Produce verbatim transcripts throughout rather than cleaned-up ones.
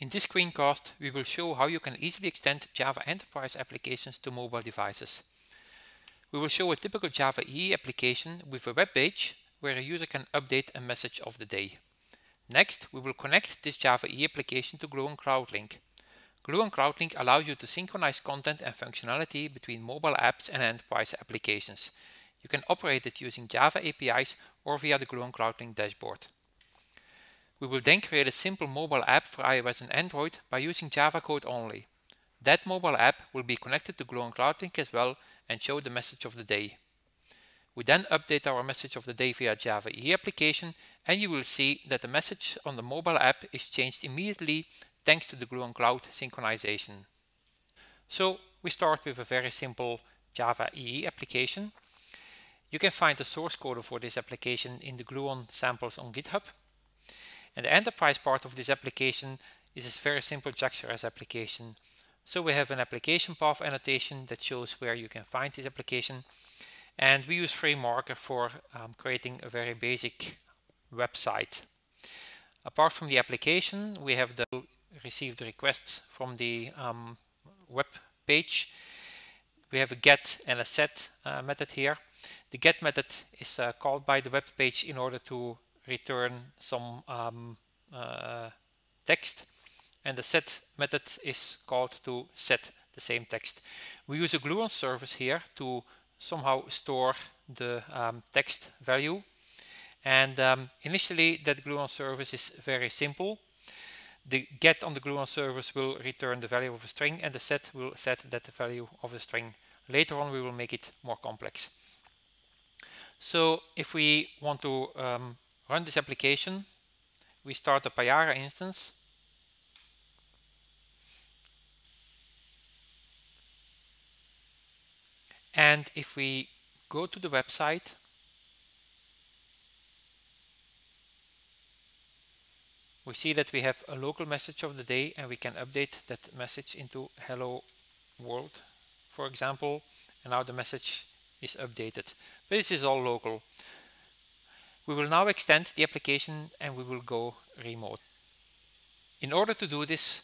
In this screencast, we will show how you can easily extend Java Enterprise applications to mobile devices. We will show a typical Java E E application with a web page where a user can update a message of the day. Next, we will connect this Java E E application to Gluon CloudLink. Gluon CloudLink allows you to synchronize content and functionality between mobile apps and enterprise applications. You can operate it using Java A P Is or via the Gluon CloudLink dashboard. We will then create a simple mobile app for iOS and Android by using Java code only. That mobile app will be connected to Gluon CloudLink as well and show the message of the day. We then update our message of the day via Java E E application, and you will see that the message on the mobile app is changed immediately thanks to the Gluon Cloud synchronization. So we start with a very simple Java E E application. You can find the source code for this application in the Gluon samples on GitHub. And the enterprise part of this application is a very simple J A X R S application. So we have an application path annotation that shows where you can find this application. And we use FrameMarker for um, creating a very basic website. Apart from the application, we have the received requests from the um, web page. We have a get and a set uh, method here. The get method is uh, called by the web page in order to return some um, uh, text, and the set method is called to set the same text. We use a Gluon service here to somehow store the um, text value, and um, initially that Gluon service is very simple. The get on the Gluon service will return the value of a string, and the set will set that the value of the string. Later on we will make it more complex. So if we want to um, run this application, we start a Payara instance. And if we go to the website, we see that we have a local message of the day, and we can update that message into hello world, for example. And now the message is updated. But this is all local. We will now extend the application and we will go remote. In order to do this,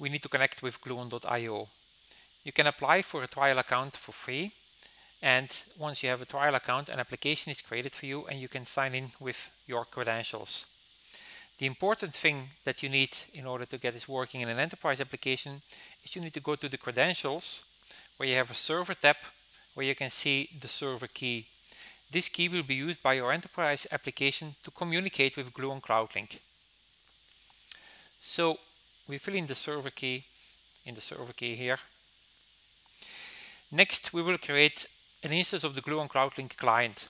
we need to connect with gluon dot i o. You can apply for a trial account for free, and once you have a trial account, an application is created for you and you can sign in with your credentials. The important thing that you need in order to get this working in an enterprise application is you need to go to the credentials, where you have a server tab where you can see the server key. This key will be used by your enterprise application to communicate with Gluon CloudLink. So we fill in the server key in the server key here. Next, we will create an instance of the Gluon CloudLink client.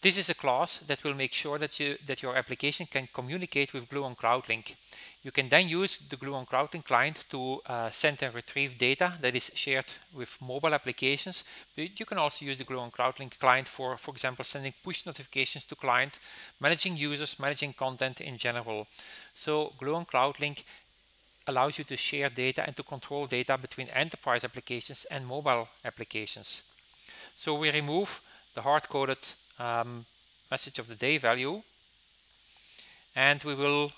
This is a class that will make sure that you that your application can communicate with Gluon CloudLink. You can then use the Gluon CloudLink client to uh, send and retrieve data that is shared with mobile applications, but you can also use the Gluon CloudLink client for, for example, sending push notifications to client, managing users, managing content in general. So Gluon CloudLink allows you to share data and to control data between enterprise applications and mobile applications. So we remove the hard-coded Um, message of the day value, and we will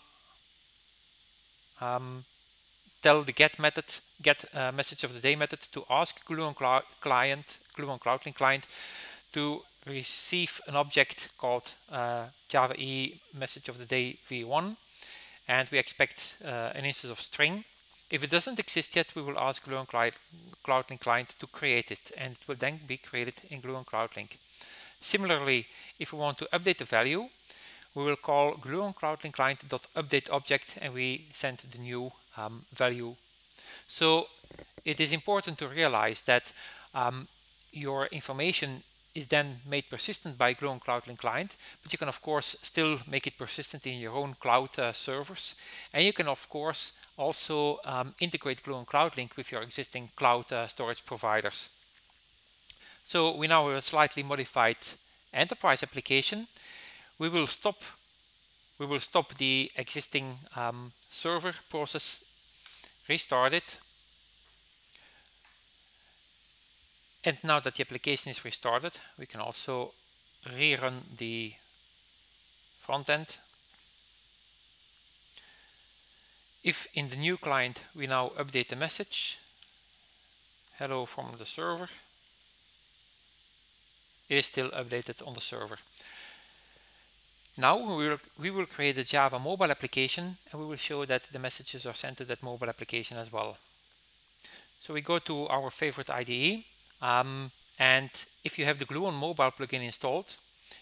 um, tell the get method, get uh, message of the day method, to ask Gluon Clou client, Gluon CloudLink client, to receive an object called uh, Java E message of the day v one, and we expect uh, an instance of string. If it doesn't exist yet, we will ask Gluon CloudLink client to create it, and it will then be created in Gluon CloudLink. Similarly, if we want to update the value, we will call Gluon CloudLink client.update object, and we send the new um, value. So it is important to realize that um, your information is then made persistent by Gluon CloudLink client, but you can of course still make it persistent in your own cloud uh, servers, and you can of course also um, integrate Gluon CloudLink with your existing cloud uh, storage providers. So we now have a slightly modified enterprise application. We will stop, we will stop the existing um, server process, restart it. And now that the application is restarted, we can also rerun the front end. If in the new client we now update the message, hello from the server, it is still updated on the server. Now we will, we will create a Java mobile application, and we will show that the messages are sent to that mobile application as well. So we go to our favorite I D E, um, and if you have the Gluon mobile plugin installed,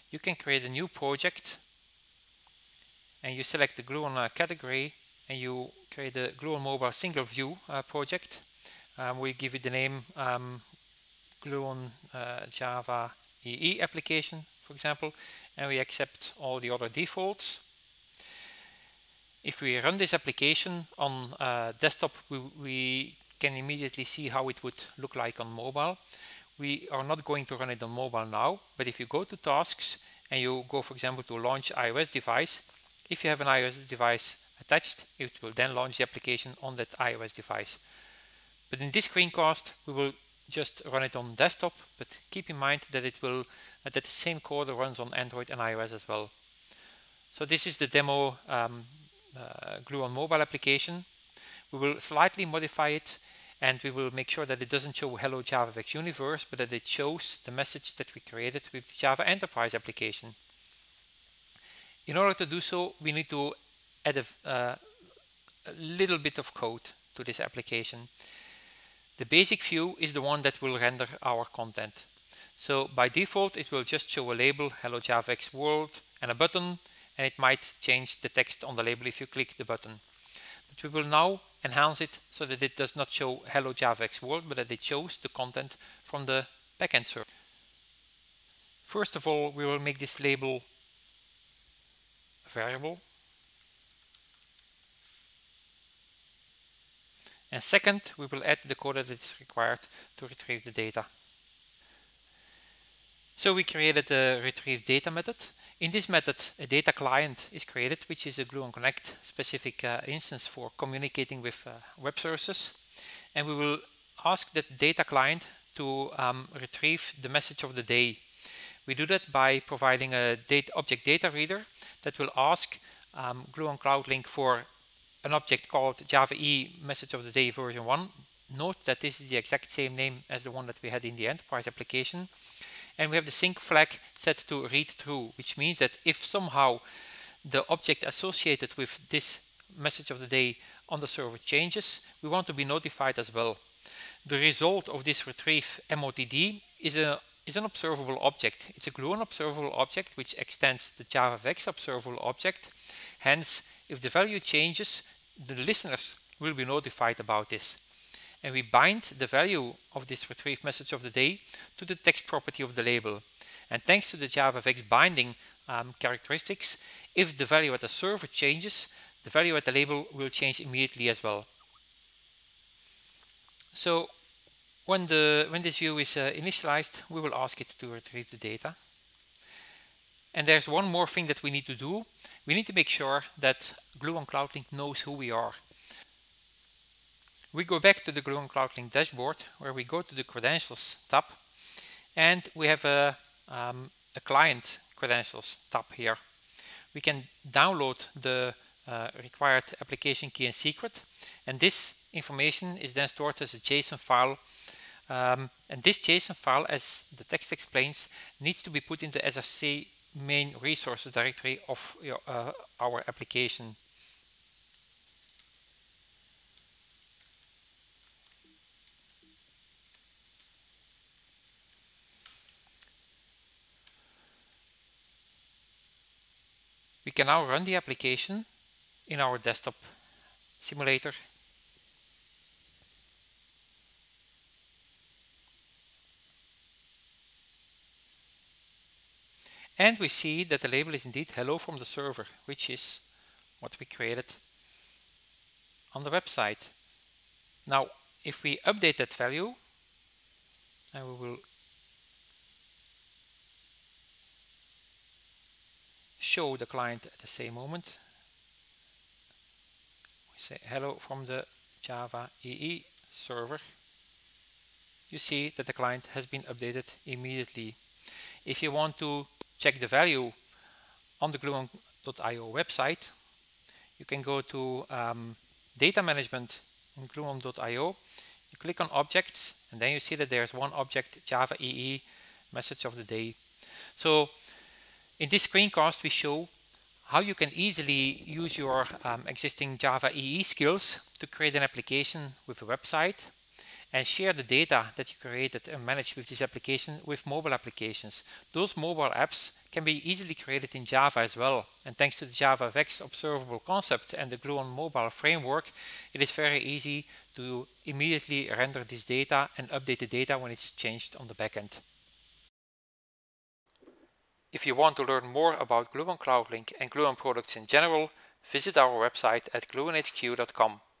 you can create a new project, and you select the Gluon uh, category, and you create the Gluon mobile single view uh, project. Um, we give it the name um, Gluon uh, Java E E application, for example, and we accept all the other defaults. If we run this application on uh, desktop, we, we can immediately see how it would look like on mobile. We are not going to run it on mobile now, but if you go to tasks and you go, for example, to launch iOS device, if you have an iOS device attached, it will then launch the application on that iOS device. But in this screencast, we will just run it on desktop, but keep in mind that it will uh, that the same code runs on Android and iOS as well. So this is the demo um, uh, Gluon mobile application. We will slightly modify it, and we will make sure that it doesn't show Hello JavaFX Universe, but that it shows the message that we created with the Java Enterprise application. In order to do so, we need to add a, uh, a little bit of code to this application. The basic view is the one that will render our content. So by default, it will just show a label, Hello JavaFX World, and a button, and it might change the text on the label if you click the button. But we will now enhance it so that it does not show Hello JavaFX World, but that it shows the content from the backend server. First of all, we will make this label a variable. And second, we will add the code that is required to retrieve the data. So we created a retrieve data method. In this method, a data client is created, which is a Gluon Connect specific uh, instance for communicating with uh, web services. And we will ask that data client to um, retrieve the message of the day. We do that by providing a data object data reader that will ask um, Gluon Cloud Link for an object called Java E message of the day version one. Note that this is the exact same name as the one that we had in the enterprise application. And we have the sync flag set to read through, which means that if somehow the object associated with this message of the day on the server changes, we want to be notified as well. The result of this retrieve M O T D is a is an observable object. It's a Gluon observable object which extends the JavaFX observable object. Hence, if the value changes, the listeners will be notified about this. And we bind the value of this retrieve message of the day to the text property of the label. And thanks to the JavaFX binding um, characteristics, if the value at the server changes, the value at the label will change immediately as well. So when, the, when this view is uh, initialized, we will ask it to retrieve the data. And there's one more thing that we need to do. We need to make sure that Gluon Cloud Link knows who we are. We go back to the Gluon Cloud Link dashboard, where we go to the Credentials tab, and we have a, um, a Client Credentials tab here. We can download the uh, required application key and secret, and this information is then stored as a JSON file. Um, and this JSON file, as the text explains, needs to be put into S R C main resources directory of your, uh, our application. We can now run the application in our desktop simulator. And we see that the label is indeed Hello from the server, which is what we created on the website. Now, if we update that value, and we will show the client at the same moment, we say Hello from the Java E E server, you see that the client has been updated immediately. If you want to check the value on the gluon dot i o website, you can go to um, data management in gluon dot i o, you click on objects, and then you see that there's one object, Java E E, message of the day. So in this screencast, we show how you can easily use your um, existing Java E E skills to create an application with a website and share the data that you created and managed with this application with mobile applications. Those mobile apps can be easily created in Java as well. And thanks to the JavaFX observable concept and the Gluon mobile framework, it is very easy to immediately render this data and update the data when it's changed on the backend. If you want to learn more about Gluon Cloud Link and Gluon products in general, visit our website at gluonhq dot com.